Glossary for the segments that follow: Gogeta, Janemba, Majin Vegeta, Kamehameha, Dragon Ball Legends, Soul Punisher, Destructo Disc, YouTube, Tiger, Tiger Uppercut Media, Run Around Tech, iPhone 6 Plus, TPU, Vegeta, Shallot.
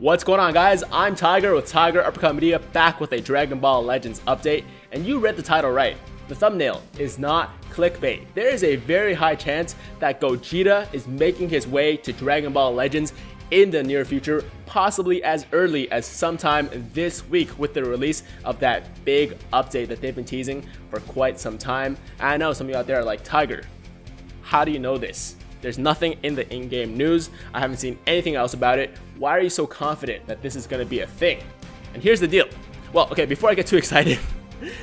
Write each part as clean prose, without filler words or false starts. What's going on, guys? I'm Tiger with Tiger Uppercut Media, back with a Dragon Ball Legends update. And you read the title right. The thumbnail is not clickbait. There is a very high chance that Gogeta is making his way to Dragon Ball Legends in the near future, possibly as early as sometime this week with the release of that big update that they've been teasing for quite some time. I know some of you out there are like, Tiger, how do you know this? There's nothing in the in-game news. I haven't seen anything else about it. Why are you so confident that this is going to be a thing? And here's the deal. Well, okay, before I get too excited,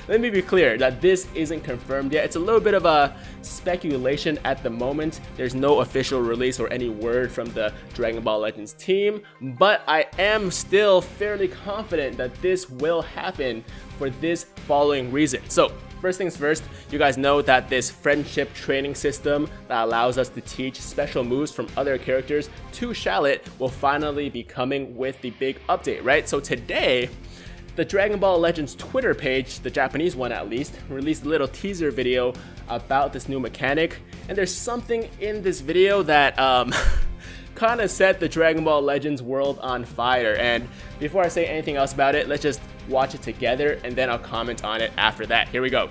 let me be clear that this isn't confirmed yet. It's a little bit of a speculation at the moment. There's no official release or any word from the Dragon Ball Legends team, but I am still fairly confident that this will happen for this following reason. So, first things first, you guys know that this friendship training system that allows us to teach special moves from other characters to Shallot will finally be coming with the big update, right? So today, the Dragon Ball Legends Twitter page, the Japanese one at least, released a little teaser video about this new mechanic. And there's something in this video that kind of set the Dragon Ball Legends world on fire. And before I say anything else about it, let's just watch it together, and then I'll comment on it after that. Here we go.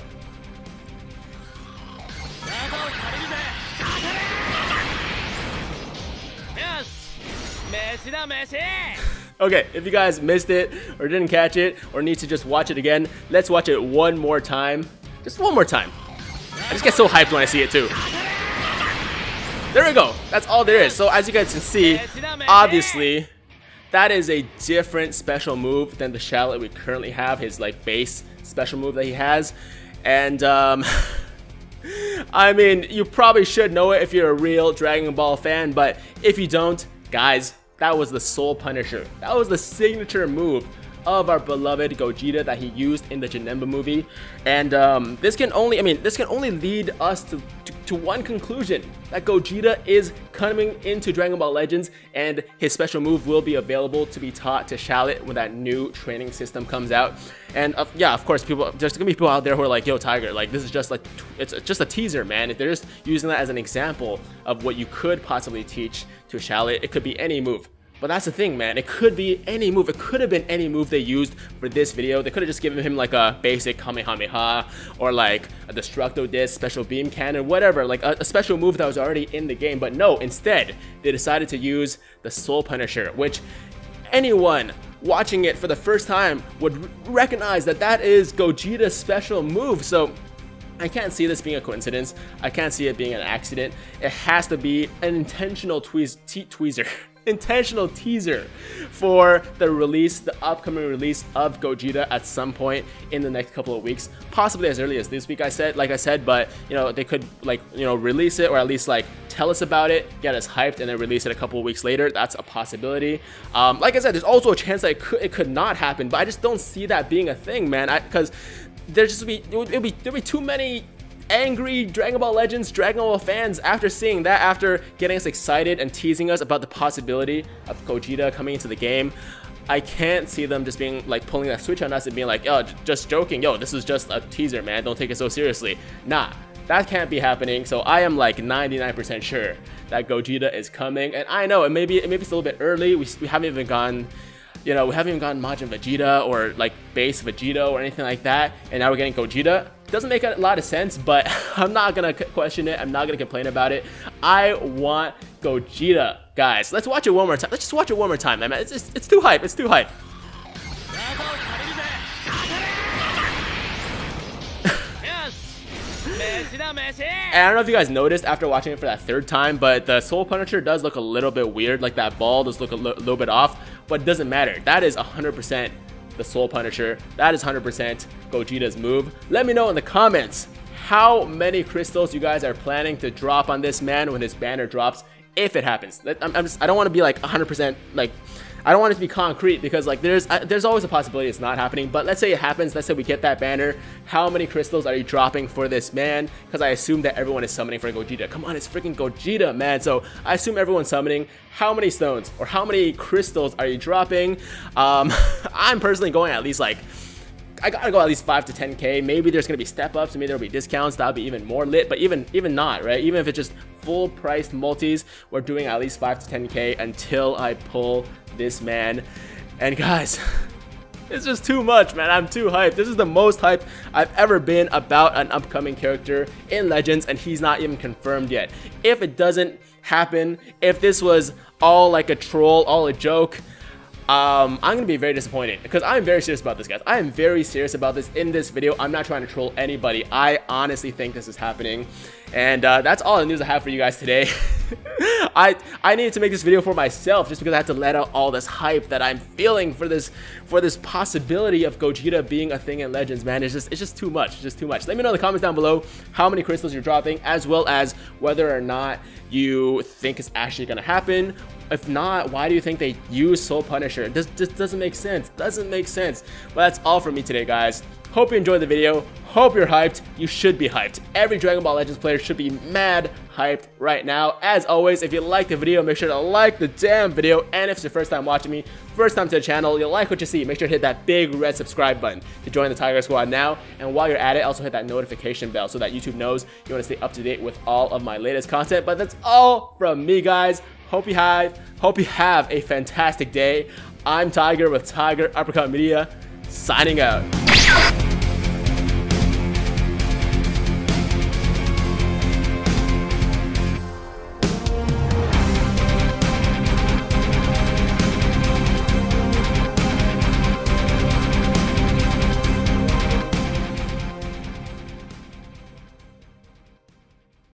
Okay, if you guys missed it or didn't catch it or need to just watch it again, let's watch it one more time. Just one more time. I just get so hyped when I see it too. There we go. That's all there is. So as you guys can see, obviously, that is a different special move than the Shallot we currently have, his like base special move that he has. And I mean, you probably should know it if you're a real Dragon Ball fan, but if you don't, guys, that was the Soul Punisher. That was the signature move of our beloved Gogeta that he used in the Janemba movie. And this can only lead us to one conclusion, that Gogeta is coming into Dragon Ball Legends, and his special move will be available to be taught to Shallot when that new training system comes out. And yeah, of course, there's gonna be people out there who are like, yo, Tiger, like this is just like, it's just a teaser, man. If they're just using that as an example of what you could possibly teach to Shallot, it could be any move. But that's the thing, man. It could be any move. It could have been any move they used for this video. They could have just given him like a basic Kamehameha or like a Destructo Disc, special beam cannon, whatever. Like a special move that was already in the game. But no, instead, they decided to use the Soul Punisher, which anyone watching it for the first time would recognize that that is Gogeta's special move. So I can't see this being a coincidence. I can't see it being an accident. It has to be an intentional intentional teaser for the release, the upcoming release of Gogeta at some point in the next couple of weeks, possibly as early as this week. I said, but you know, they could like, you know, release it, or at least like tell us about it, get us hyped, and then release it a couple of weeks later. That's a possibility. Like I said, there's also a chance that it could not happen, but I just don't see that being a thing, man. Because there'd be too many angry Dragon Ball Legends, Dragon Ball fans after seeing that, after getting us excited and teasing us about the possibility of Gogeta coming into the game. I can't see them just being like pulling that switch on us and being like, yo, just joking, yo, this is just a teaser, man, don't take it so seriously. Nah, that can't be happening. So I am like 99% sure that Gogeta is coming. And I know it may be a little bit early. We haven't even gone, you know, we haven't even gotten Majin Vegeta or like base Vegeta or anything like that, and now we're getting Gogeta. Doesn't make a lot of sense, but I'm not gonna question it. I'm not gonna complain about it. I want Gogeta, guys. Let's watch it one more time. Let's just watch it one more time, man. It's too hype. It's too hype. And I don't know if you guys noticed after watching it for that third time, but the Soul Punisher does look a little bit weird. Like that ball does look a little bit off, but it doesn't matter. That is 100% the Soul Punisher. That is 100% Gogeta's move. Let me know in the comments how many crystals you guys are planning to drop on this man when his banner drops, if it happens. I don't want to be like 100% like, I don't want it to be concrete, because like there's always a possibility it's not happening. But let's say it happens. Let's say we get that banner. How many crystals are you dropping for this man? Because I assume that everyone is summoning for Gogeta. Come on, it's freaking Gogeta, man. So I assume everyone's summoning. How many stones or how many crystals are you dropping? I'm personally going at least like, I gotta go at least 5 to 10K. Maybe there's gonna be step ups, and maybe there'll be discounts. That'll be even more lit. But even not, right? Even if it's just full price multis. We're doing at least 5 to 10k until I pull this man. And guys, it's just too much, man. I'm too hyped. This is the most hype I've ever been about an upcoming character in Legends, and he's not even confirmed yet. If it doesn't happen, if this was all like a troll, all a joke, I'm gonna be very disappointed, because I'm very serious about this, guys. I am very serious about this in this video. I'm not trying to troll anybody. I honestly think this is happening, and that's all the news I have for you guys today. I needed to make this video for myself, just because I had to let out all this hype that I'm feeling for this possibility of Gogeta being a thing in Legends, man. It's just too much. It's just too much. Let me know in the comments down below how many crystals you're dropping, as well as whether or not you think it's actually gonna happen. If not, why do you think they use Soul Punisher? This just doesn't make sense. Doesn't make sense. But that's all from me today, guys. Hope you enjoyed the video. Hope you're hyped. You should be hyped. Every Dragon Ball Legends player should be mad hyped right now. As always, if you like the video, make sure to like the damn video. And if it's your first time watching me, first time to the channel, you like what you see, make sure to hit that big red subscribe button to join the Tiger Squad now. And while you're at it, also hit that notification bell so that YouTube knows you want to stay up to date with all of my latest content. But that's all from me, guys. Hope you have a fantastic day. I'm Tiger with Tiger Uppercut Media, signing out.